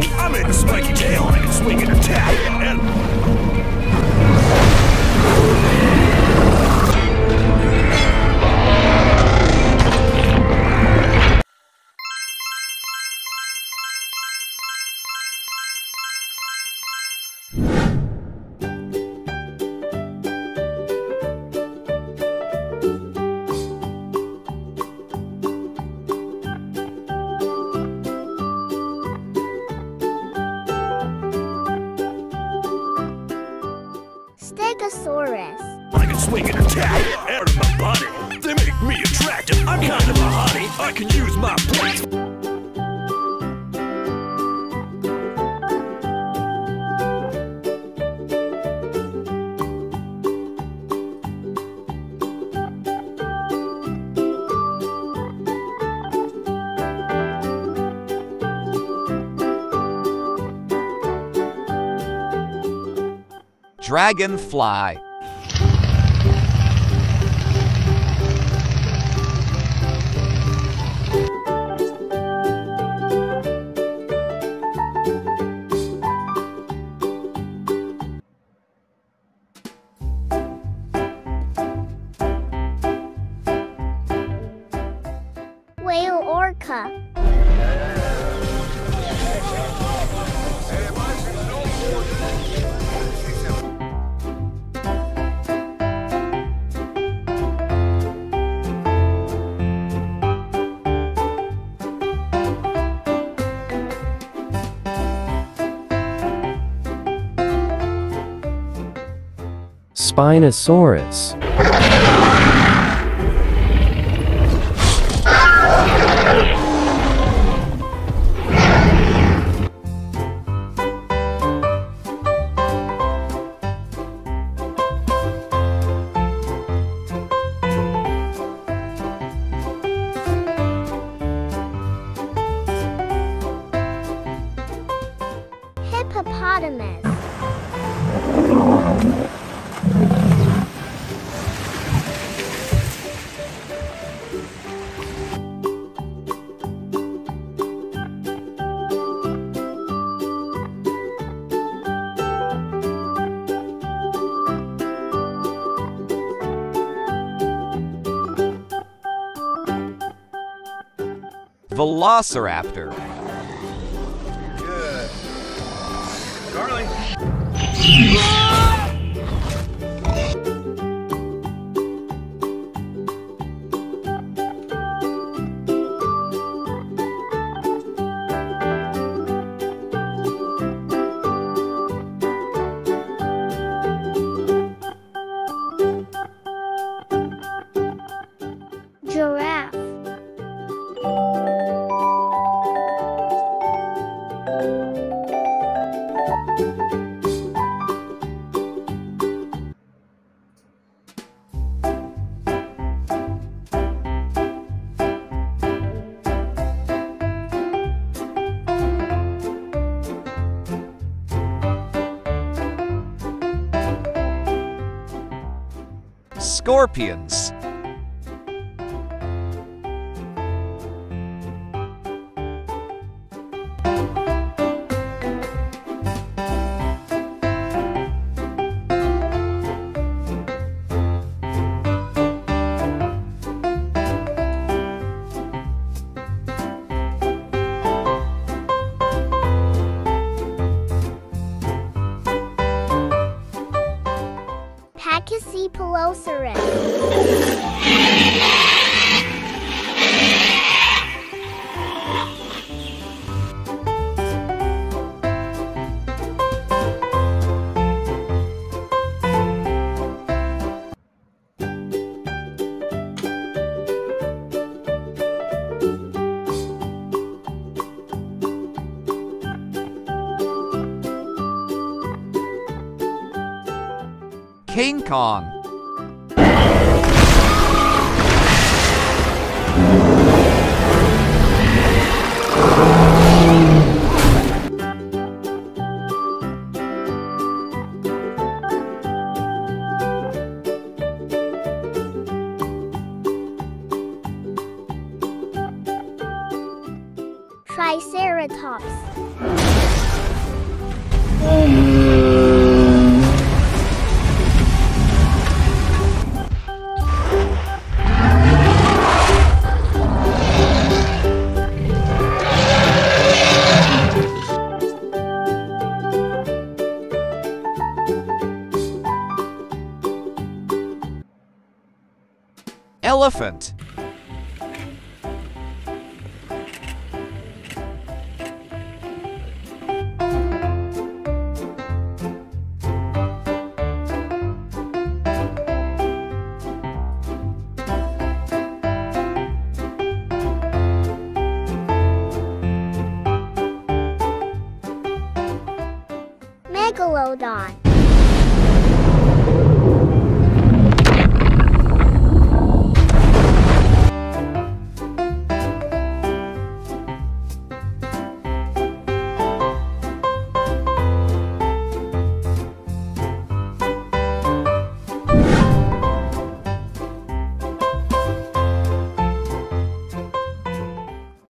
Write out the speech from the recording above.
know, I made a spiky tail. I can swing and attack. I can swing and attack, air in my body. They make me attractive, I'm kind of a hottie. I can use my blades. Dragonfly. Whale orca. Spinosaurus. Hippopotamus. Velociraptor. Darling. Giraffe. Scorpions. Pelosaurus. King Kong. Triceratops. elephant. Megalodon.